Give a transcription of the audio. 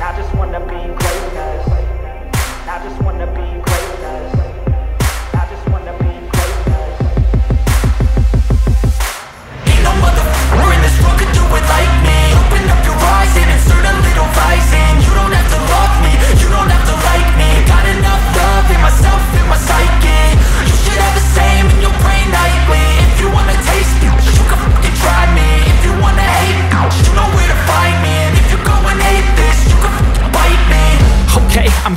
I just wanna be greatness, I just wanna be greatness, I just wanna be greatness. Ain't no motherfucker in this world could do it like me. Open up your eyes and insert a little vice in. You don't have to love me, you don't have to like me. Got enough love in myself, in my psyche. You should have the same in your brain nightly. If you wanna taste me, you can fucking try me. If you wanna hate me, you know where to find me. And if you go and hate this, you can fucking bite me. Okay, I'm